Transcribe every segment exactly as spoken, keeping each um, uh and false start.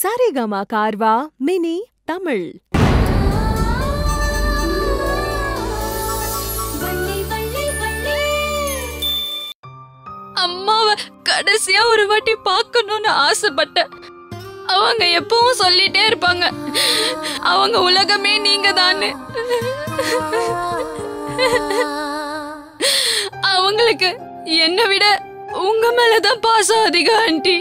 Saregama Carvaan mini Tamil. அம்மாவை கடைசியா ஒரு வாட்டி பார்க்கணும்னு ஆசைப்பட்டேன். அவங்க எப்பவும் சொல்லிட்டே இருப்பாங்க, அவங்க உலகமே நீங்க தானே. அவங்களுக்கு என்ன விட உங்க மேலதான் பாசம் அதிகம் ஆண்டி.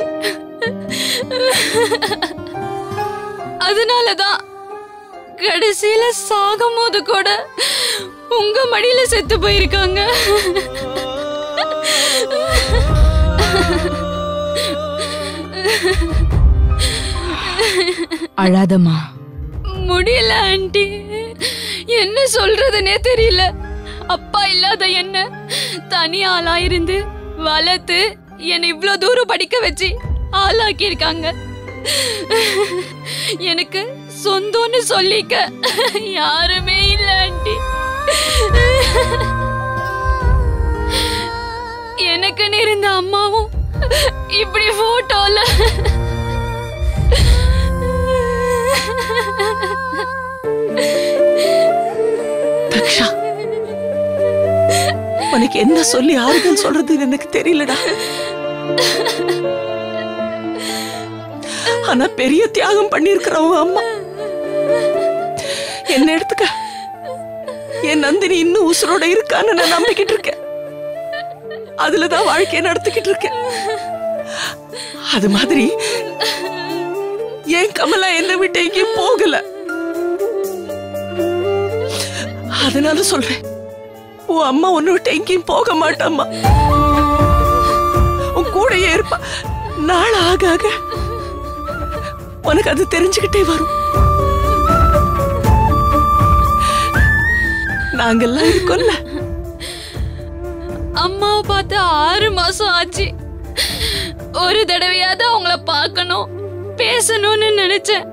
அதனாலதான் கடைசியில சாகும் போது கூட உங்க மடியில செத்து போயிருக்காங்க. அழாதமா, முடியல ஆண்டி, என்ன சொல்றதுன்னே தெரியல. அப்பா இல்லாத என்ன தனியா ஆளா இருந்து வளர்த்து என்னை இவ்ளோ தூரம் படிக்க வச்சு ஆளாக்கி இருக்காங்க. எனக்கு சொந்தம்னு சொல்லிக்க யாருமே இல்ல ஆண்டி. எனக்குன்னு இருந்த அம்மாவும் இப்படி போட்டோல. தக்ஷா, உனக்கு என்ன சொல்லி ஆறுதல் சொல்றது எனக்கு தெரியலடா. ஆனா பெரிய தியாகம் பண்ணிருக்கிறவங்க அம்மா. என்ன எடுத்துக்க, என் நந்தினி இன்னும் உசுரோட இருக்கான்னு நான் நம்பிக்கிட்டு இருக்கேன். அதுலதான் வாழ்க்கையை நடத்திக்கிட்டு இருக்கேன். அது மாதிரி ஏன் கமலா என்னை விட்டு எங்கேயும் போகல. அதனால சொல்றேன், உன் அம்மா உன்னை விட்டு எங்கேயும் போக மாட்டாம்மா, உன் கூடையே இருப்பா. நாள் ஆக ஆக உனக்கு அது தெரிஞ்சுக்கிட்டே வரும். நாங்கெல்லாம் இருக்கோம்ல. அம்மாவை பார்த்து ஆறு மாசம் ஆச்சு. ஒரு தடவையாவது அவங்கள பார்க்கணும் பேசணும்னு நினைச்சேன்.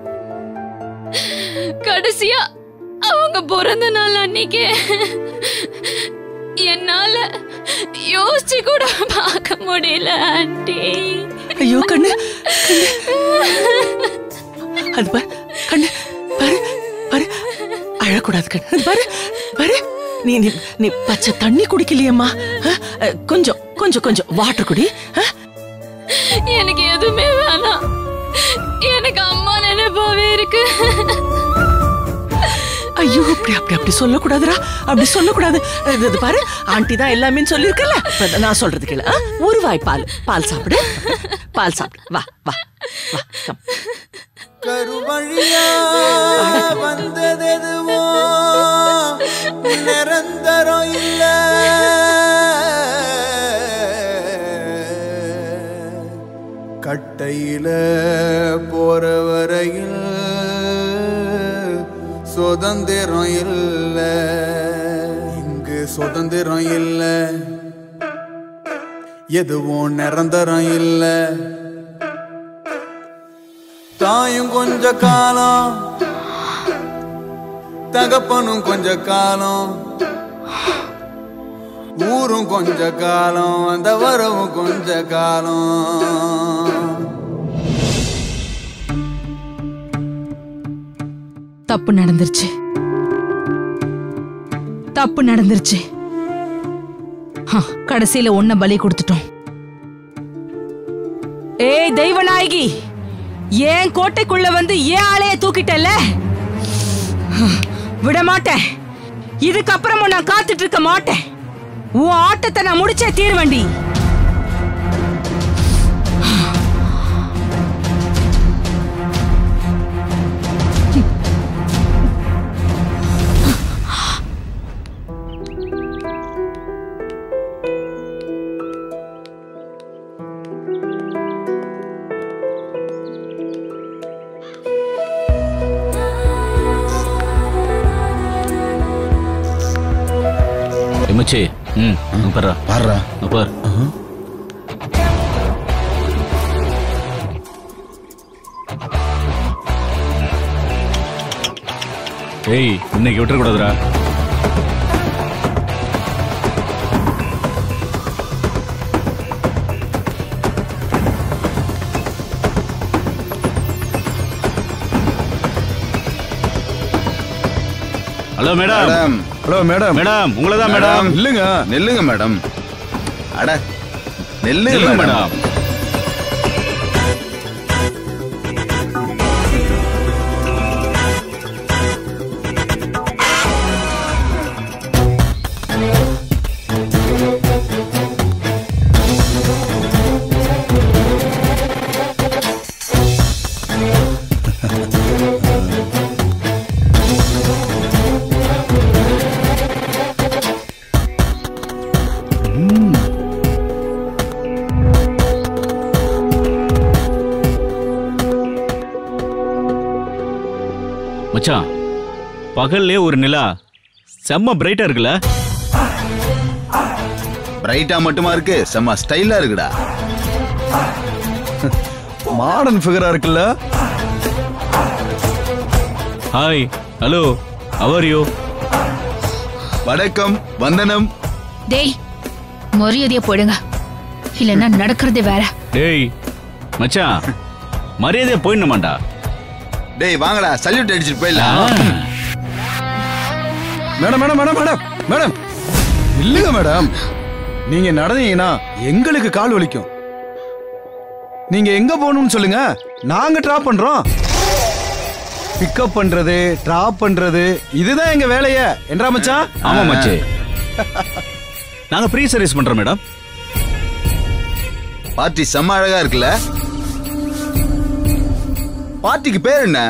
கடைசியா அவங்க பிறந்த நாள் அன்னைக்கு என்னால யோசிச்சு கூட பார்க்க முடியல ஆண்டி. ஐயோ கண்ணு, அது பாரு கண்ணு, பாரு பாரு, அழக்கூடாது கண்ணு, பாரு பாரு. நீ நீ பச்சை தண்ணி குடிக்கலையம்மா, கொஞ்சம் கொஞ்சம் கொஞ்சம் வாட்டர் குடி. எனக்கு எதுவுமே வேணாம், எனக்கு அம்மா நினைப்பாவே இருக்கு. ஐயோ அப்படி அப்படி அப்படி சொல்லக்கூடாதுரா, அப்படி சொல்லக்கூடாது. இது பாரு, ஆண்டி தான் எல்லாமே சொல்லியிருக்கல, நான் சொல்றது கேளு. ஒரு வாய் பால், பால் சாப்பிடு, பால் சாப்பிடு. வா வா வா, கம். கருவழியா வந்ததெதுவோ நிரந்தரம் இல்ல, கட்டையில போற வரையில் சுதந்திரம் இல்ல, இங்கு சுதந்திரம் இல்ல, எதுவும் நிரந்தரம் இல்ல. தாயும் கொஞ்ச காலம், தகப்பனும் கொஞ்ச காலம், ஊரும் கொஞ்ச காலம், அந்த வரவும் கொஞ்ச காலம். தப்பு நடந்துருச்சு, தப்பு நடந்துருச்சு. கடைசியில ஒன்ன பலி கொடுத்துட்டோம். ஏய் தெய்வநாயகி, ஏன் கோட்டைக்குள்ள வந்து ஏன் ஆளைய தூக்கிட்டல? விடமாட்டேன், இதுக்கப்புறமும் நான் காத்துட்டு இருக்க மாட்டேன். உன் ஆட்டத்தை நான் முடிச்சே தீர்வண்டி. மச்சி ம் பரா பரா பரா ஏய், இன்னைக்கு விட்டுற கூடாதுடா. Hello madam. Hello madam. Madam உங்களை தான் மேடம். இல்லைங்க நெல்லுங்க மேடம். அட நெல்லுங்க மேடம். மச்சான், பகல்லே ஒரு நிலா செம்ம பிரைட்டா இருக்குல்ல? பிரைட்டா மட்டுமா இருக்கு, செம்ம ஸ்டைலா இருக்குடா. மாடர்ன் ஃபிகரா இருக்குல்ல? Hi, hello, how are you? வணக்கம், வந்தனம். டேய் மரியாதையா போடுங்க, இல்லைன்னா நடக்கிறதே வேற. டேய் மச்சான், மரியாதையா போயிடணுமாண்டா. டேய் வாங்கடா, சல்யூட் அடிச்சிட்டு போயிடலாம். Madam madam madam madam madam இல்லைங்க மேடம். நீங்க நடந்தீங்கன்னா எங்களுக்கு கால் வலிக்கும். நீங்க எங்க போகணும்னு சொல்லுங்க, நாங்க டிராப் பண்றோம். பிக்கப் பண்றது, டிராப் பண்றது, இதுதான் எங்க வேலையே. என்றா மச்சான்? ஆமா மச்சி, நாங்க ஃப்ரீ சர்வீஸ் பண்றோம் மேடம். பார்ட்டி செம்ம அழகா இருக்குல்ல? பார்ட்டிக்கு பேர் என்ன?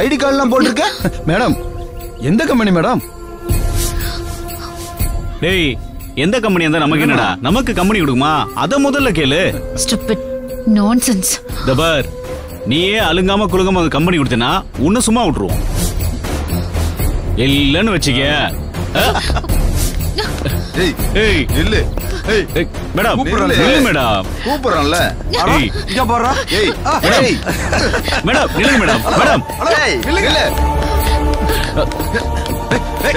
ஐடி கார்டு எல்லாம் போட்டிருக்க மேடம். எந்த கம்பெனி மேடம்? டேய் எந்த கம்பெனி இருந்தா நமக்கு என்னடா? நமக்கு கம்பெனி கொடுக்குமா? அத முதல்ல கேளு. Stupid nonsense. தபர் நீயே அழுங்காம குழுங்காம அந்த கம்பெனி கொடுத்தனா உன்ன சும்மா விட்டுருவோம் இல்லன்னு வச்சுக்க. ஏய் ஏய் இல்ல ஏய் மேடம் நில்லு மேடம். கூப்பிடுறேன்ல. ஏய் இங்க போறா. ஏய் ஏய் மேடம் நில்லு மேடம். மேடம் ஏய் நில்லு.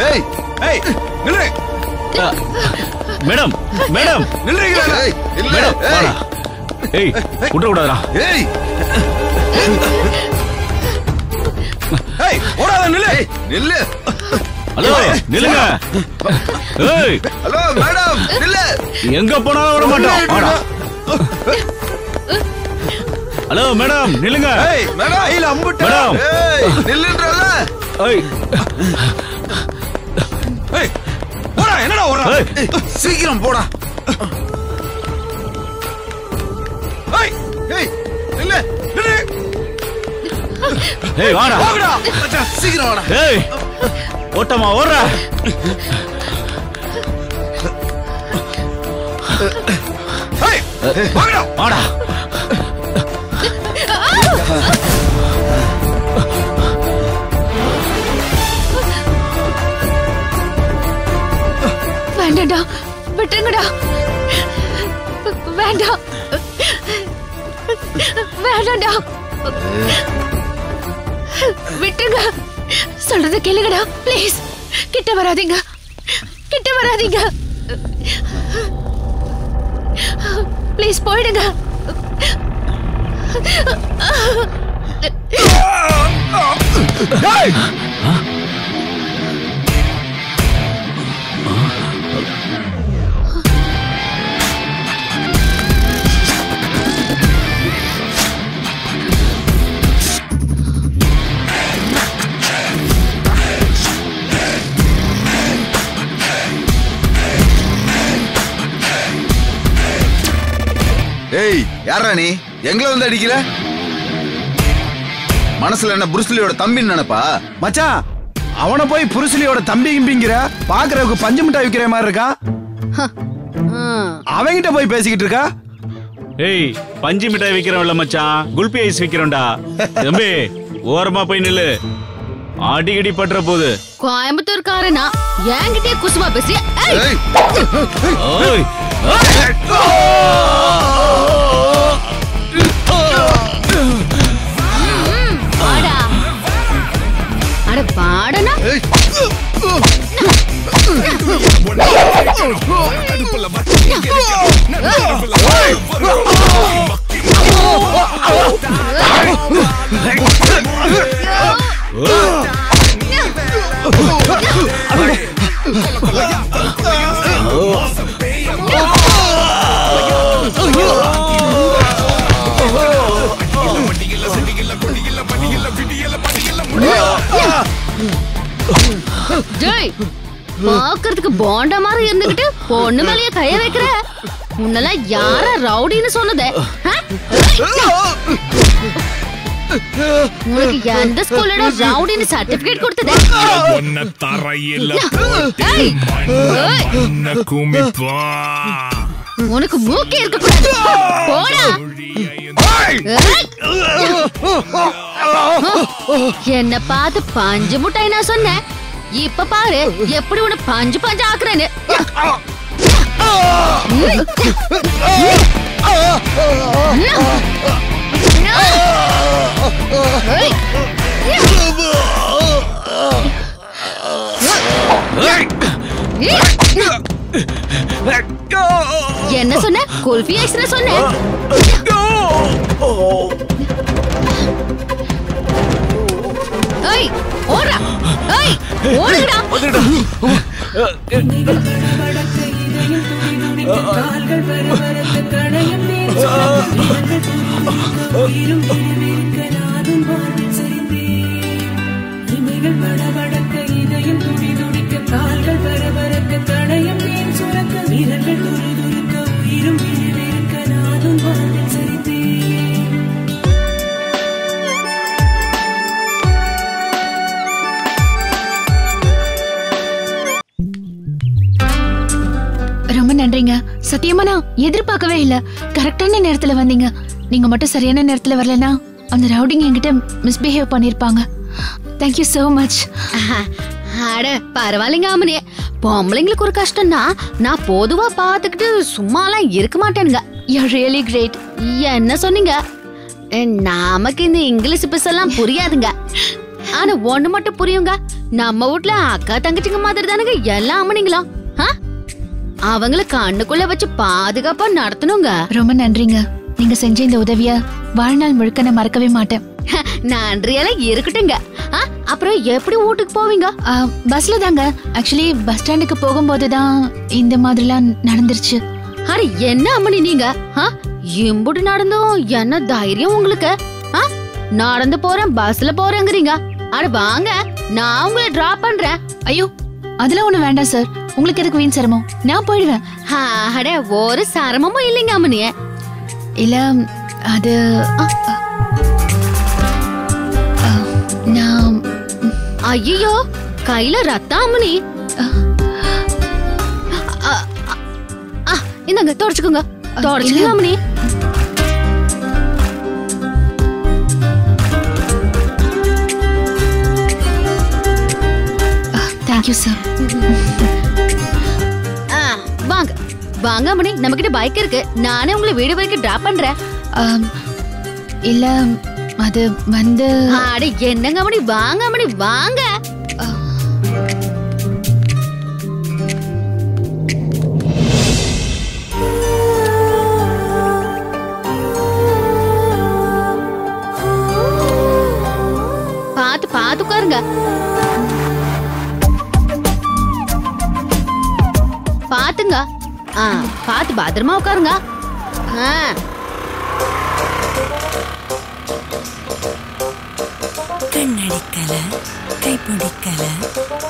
ஏய் ஏய் நில்லு. மேடம் மேடம் நில்லுங்க. ஏய் மேடம் வாடா. ஏய் உட உடடா. ஏய் ஏய் ஓடாத நில்லு. ஏய் நில்லு. ஹலோ நில்லுங்க. ஏய் ஹலோ மேடம் நில்லு. எங்க போனாலும் வர மாட்டோம். ஹலோ மேடம் நில்லுங்க. ஏய் மேடம் ஐல அம்புட்ட. மேடம் ஏய் நில்லுன்றல. ஏய் ஏய் போடா. என்னடா ஓடுற? சீக்கிரம் போடா. ஏய் ஏய் நில்லு நில்லு. ஏய் வாடா வாடா மச்சான் சீக்கிரம் வாடா. ஏய் ஓட்டமா ஓடுற. ஏய் வாடா வாடா. வேண்டாடா, விட்டுங்கடா. வேண்டா வேண்டாடா, விட்டுங்க. சொல்றத கேளுங்கடா ப்ளீஸ். கிட்ட வராதீங்க, கிட்ட வராதீங்க ப்ளீஸ். போயிடுங்க. ஏய் யாரா நீ? எங்கள வந்து அடிக்கிற? மனசுல என்ன புருஸ்லியோட தம்பின்னு நினைப்பா? மச்சான் அவனை போய் புருஸ்லியோட தம்பி கிம்பிங்கிற. பாக்குறவுக்கு பஞ்சு மிட்டாய் விக்கிற மாதிரி இருக்கா. அவங்கிட்ட போய் பேசிக்கிட்டு இருக்கா. ஏய் பஞ்சு மிட்டாய் விக்கிறவன்ல மச்சான், குல்பி ஐஸ் விக்கிறவன்டா. தம்பி ஓரமா போய் நில்லு, அடிக்கடி பற்ற போகுது. கோயம்புத்தூர் காரனா என்கிட்டே குசுமா பேசி. பாடனா ஜெய், பாக்குறதுக்கு பாண்டா மாதிரி இருந்துகிட்டு பொண்ணு மேலயே கைய வைக்கிற. உன்னெல்லாம் யார ரவுடின்னு சொன்னதே? உனக்கு எந்த ஸ்கூலோட ரவுடின்னு சர்டிபிகேட் கொடுத்ததே? உன்ன தரையில உன்ன குமிப்பா. உனக்கு மூக்கே இருக்க கூடாது. போடா. என்ன பார்த்து பஞ்சு முட்டாய் நான் சொன்னேன். இப்ப பாரு எப்படி உன பஞ்சு பஞ்சு ஆக்குறேன்னு. என்ன சொன்ன? குல்ஃபி ஐஸ்னு சொன்ன. ஏய் ஓடா, ஏய் ஓடுடா, ஓடுடா. கால்கள் வரவரத்து கடையும் நீர் சுரக்க வீரர்கள் துரு துருக்க உயிரும் இருக்க நாதும் வாழ்வில் சரித்தே. நன்றிங்க. சத்தியமா நான் எதிர்பார்க்கவே இல்ல. கரெக்டான நேரத்துல வந்தீங்க. நீங்க மட்டும் சரியான நேரத்துல வரலனா அந்த ரவுடிங் என்கிட்ட மிஸ்பிஹேவ் பண்ணிருப்பாங்க. Thank you so much. அட பரவாயில்லைங்க அம்மனே. பொம்பளைங்களுக்கு ஒரு கஷ்டம்னா நான் பொதுவா பாத்துக்கிட்டு சும்மாலாம் இருக்க மாட்டேனுங்க. You are really great. என்ன சொன்னீங்க? நமக்கு இந்த இங்கிலீஷ் பேசலாம் புரியாதுங்க. ஆனா ஒண்ணு மட்டும் புரியுங்க. நம்ம வீட்ல அக்கா தங்கச்சிங்க மாதிரி தானுங்க எல்லா அம்மனிங்களா. அவங்கள கண்ணுக்குள்ள வச்சு பாதுகாப்பா நடத்தணுங்க. ரொம்ப நன்றிங்க. நீங்க செஞ்ச இந்த உதவிய வாழ்நாள் முழுக்க நான் மறக்கவே மாட்டேன். நன்றியெல்லாம் இருக்கட்டுங்க. அப்புறம் எப்படி வீட்டுக்கு போவீங்க? பஸ்ல தாங்க. ஆக்சுவலி பஸ் ஸ்டாண்டுக்கு போகும்போதுதான் இந்த மாதிரிலாம் நடந்துருச்சு. அட என்ன அம்மனி, நீங்க எம்புட்டு நடந்தோம். என்ன தைரியம் உங்களுக்கு? நடந்து போறேன், பஸ்ல போறேங்கிறீங்க. அட வாங்க, நான் உங்களை டிராப் பண்றேன். ஐயோ அதெல்லாம் ஒண்ணு வேண்டாம் சார். உங்களுக்கு எதுக்கு வீண் சிரமம்? நான் போயிடுவேன். அட ஒரு சிரமமும் இல்லைங்க அம்மனிய. இல்ல அது நான் ஐயோ கையில ரத்தம் அம்மனி. இந்தாங்க தொடச்சுக்கோங்க. தொடச்சுக்கோங்க அம்மனி. Thank you sir. வாங்க மணி, நமக்கிட்ட பைக் இருக்கு. நானே உங்களை வீடு வரைக்கும் டிராப் பண்றேன். இல்ல அது வந்து அட என்னங்க மணி, வாங்க மணி வாங்க. பாத்து பாத்து உட்காருங்க. பாத்துங்க, பாத்து பத்திரமா உட்காருங்க. கண்ணடிக்கல கைப்பிடிக்கல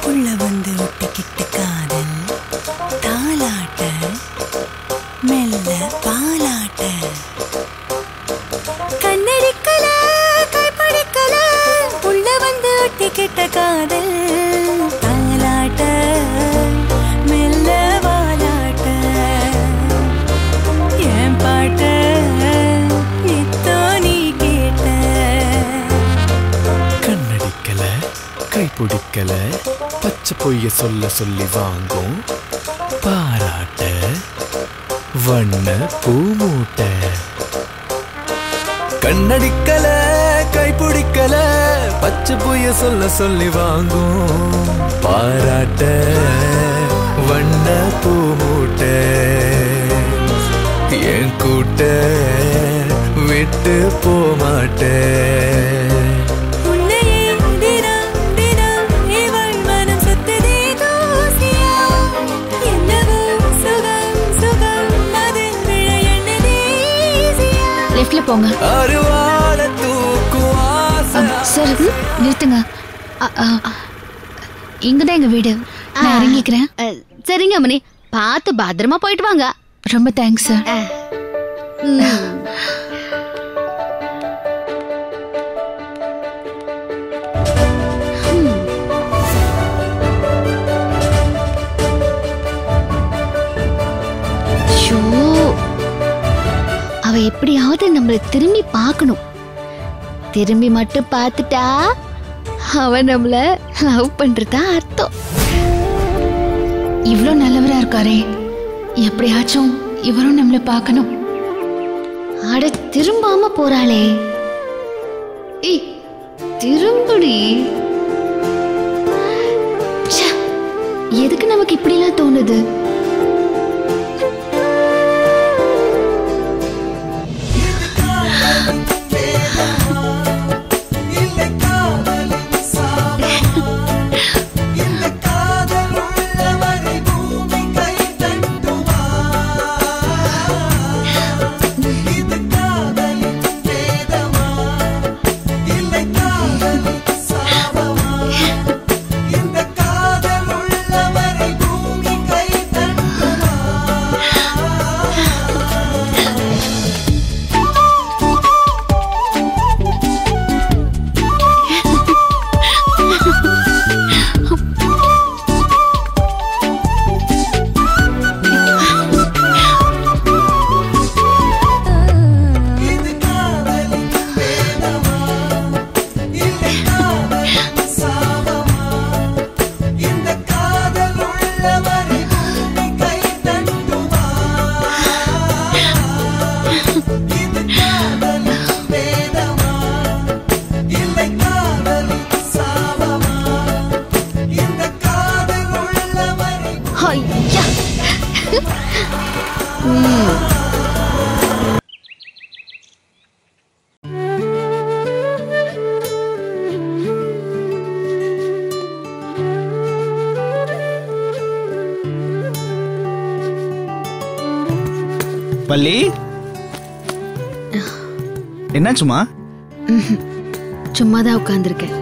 உள்ள வந்து ஒட்டிக்கிட்டு காதல் தாலாட்ட மெல்ல பாலாட்ட. கண்ணடிக்கல கைப்பிடிக்கல உள்ள வந்து ஒட்டிக்கிட்ட காதல் தாலாட்ட மெல்ல. கண்ணடிக்கல கைப்பிடிக்கல பச்சை பொய்ய சொல்ல சொல்லி வாங்கும் பாராட்ட வண்ண பூமூட்ட. கண்ணடிக்கல கைப்பிடிக்கல பச்சை பொய்ய சொல்ல சொல்லி வாங்கும் பாராட்ட வண்ண பூமூட்ட. என் கூட்ட விட்டு போமாட்டேன். லெஃப்ட்ல போங்க. நிறுத்துங்க. இங்கதான் எங்க வீடு, நான் இறங்கிக்கிறேன். சரிங்க அம்மனி, பார்த்து பத்திரமா போயிட்டு வாங்க. ரொம்ப தேங்க்ஸ் சார். அவ எப்படியாவது நம்மள திரும்பி பார்க்கணும். திரும்பி மட்டும் பார்த்துட்டா அவன் நம்மள லவ் பண்றதா அர்த்தம். இவ்வளோ நல்லவரா இருக்காரே, எப்படியாச்சும் இவரும் நம்மள பார்க்கணும். ஆட திரும்பாம போறாளே, திரும்படி எதுக்கு நமக்கு இப்படிலாம் தோணுது? பள்ளி, என்ன சும்மா சும்மாதான் உட்கார்ந்துருக்கேன்.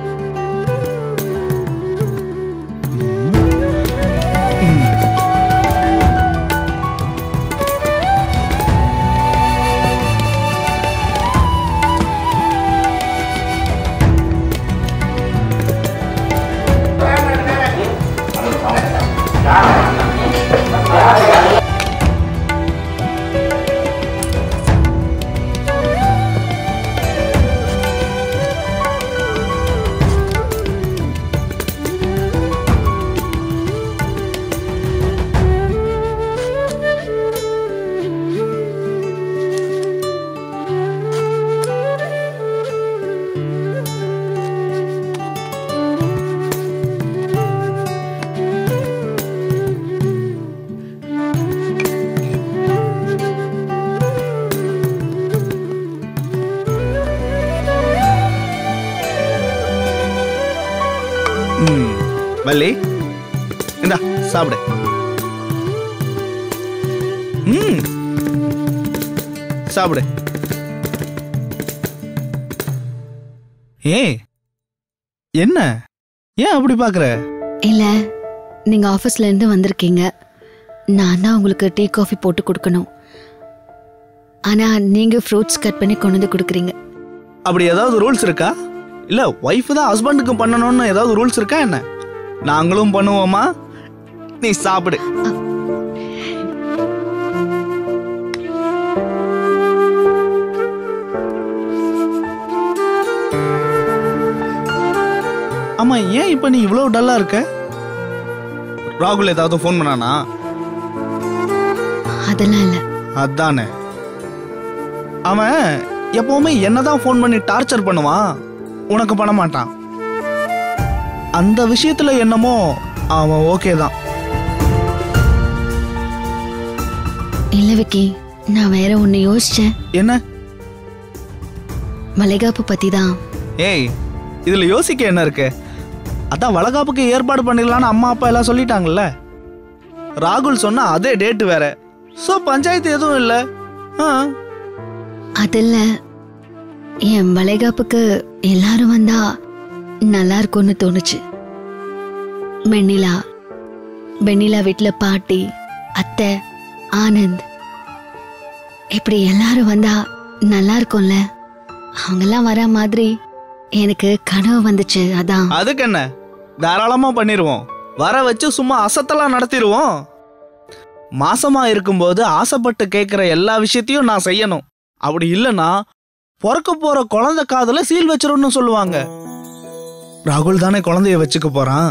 வள்ளி, இந்த சாப்பிடு. ம் சாப்பிடு. ஏ என்ன, ஏன் அப்படி பாக்குற? இல்ல, நீங்க ஆபீஸ்ல இருந்து வந்திருக்கீங்க, நான் தான் உங்களுக்கு டீ காஃபி போட்டு கொடுக்கணும். ஆனா நீங்க ஃப்ரூட்ஸ் கட் பண்ணி கொண்டு வந்து கொடுக்குறீங்க. அப்படி ஏதாவது ரூல்ஸ் இருக்கா? இல்ல வைஃப் தான் ஹஸ்பண்டுக்கு பண்ணணும்னு ஏதாவது ரூல்ஸ் இருக்கா என்ன? நாங்களும் பண்ணுவோமா? நீ சாப்பிடு. ஆமா, ஏன் இப்ப நீ இவ்வளவு டல்லா இருக்க? ராகுல் ஏதாவது போன் பண்ணானா? அதெல்லாம் இல்ல. அதானே, அவன் எப்பவுமே என்னதான் போன் பண்ணி டார்ச்சர் பண்ணுவான், உனக்கு பண்ண மாட்டான். அந்த விஷயத்துல என்னமோ அவன் ஓகே தான். இல்ல விக்கி, நான் வேற ஒன்னு யோசிச்சேன். என்ன? வளைகாப்பு பத்தி தான். ஏய், இதுல யோசிக்க என்ன இருக்கு? அதான் வளைகாப்புக்கு ஏற்பாடு பண்ணிடலான்னு அம்மா அப்பா எல்லாம் சொல்லிட்டாங்கல்ல. ராகுல் சொன்னா அதே டேட் வேற. சோ பஞ்சாயத்து எதுவும் இல்ல. அதில்ல என் வளைகாப்புக்கு எல்லாரும் வந்தா நல்லா இருக்கும்னு தோணுச்சு. வெண்ணிலா வெண்ணிலா வீட்டில் பாட்டி, அத்தை, ஆனந்த் இப்படி எல்லாரும் வந்தா நல்லா இருக்கும்ல. அவங்கெல்லாம் வர மாதிரி எனக்கு கனவு வந்துச்சு. அதான். அதுக்கு என்ன, தாராளமா பண்ணிடுவோம். வர வச்சு சும்மா அசத்தலாம் நடத்திடுவோம். மாசமா இருக்கும்போது ஆசைப்பட்டு கேட்குற எல்லா விஷயத்தையும் நான் செய்யணும். அப்படி இல்லைன்னா பிறக்க போற குழந்தை காதுல சீல் வச்சிரும்னு சொல்லுவாங்க. ராகுல் தானே குழந்தைய வச்சுக்க போறான்,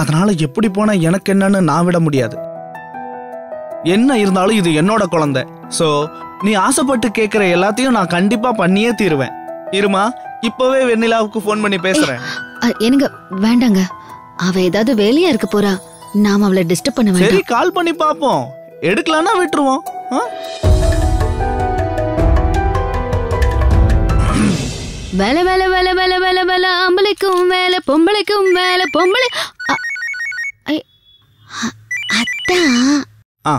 அதனால எப்படி போனா எனக்கு என்னன்னு நான் விட முடியாது. என்ன இருந்தாலும் இது என்னோட குழந்தை. ஸோ நீ ஆசைப்பட்டு கேட்குற எல்லாத்தையும் நான் கண்டிப்பா பண்ணியே தீருவேன். இருமா, இப்பவே வெண்ணிலாவுக்கு ஃபோன் பண்ணி பேசுறேன். எனக்கு வேண்டாங்க, அவ ஏதாவது வேலையா இருக்க போறா, நாம அவளை டிஸ்டர்ப் பண்ண வேண்டாம். சரி, கால் பண்ணி பாப்போம், எடுக்கலன்னா விட்டுருவோம். வேலை வேலை வேலை வேலை வேலை வேலை அம்பளைக்கும் வேலை, பொம்பளைக்கும் வேலை, பொம்பளை அதான். ஆ,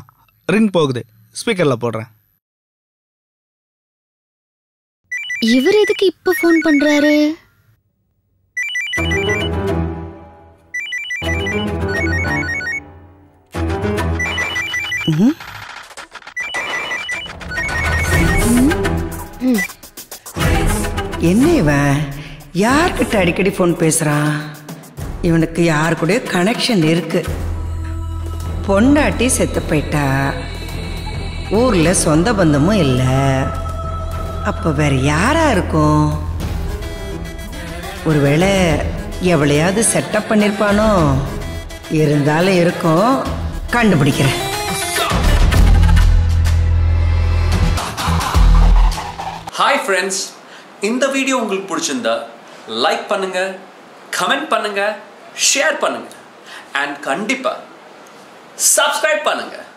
ரிங் போகுது, ஸ்பீக்கர்ல போடுறேன். இவர் எதுக்கு இப்ப ஃபோன் பண்றாரு? என்ன இவன் யார்கிட்ட அடிக்கடி ஃபோன் பேசுறான்? இவனுக்கு யாரு கூட கனெக்ஷன் இருக்கு. பொண்டாட்டி செத்து போயிட்டா, ஊர்ல சொந்த பந்தமும் இல்லை, அப்ப வேற யாரா இருக்கும்? ஒருவேளை எவ்வளையாவது செட்டப் பண்ணிருப்பானோ, இருந்தாலும் இருக்கும், கண்டுபிடிக்கிறேன். ஹாய் ஃப்ரெண்ட்ஸ், இந்த வீடியோ உங்களுக்கு பிடிச்சிருந்தா லைக் பண்ணுங்க, கமெண்ட் பண்ணுங்க, ஷேர் பண்ணுங்க, அண்ட் கண்டிப்பா சப்ஸ்கிரைப் பண்ணுங்க.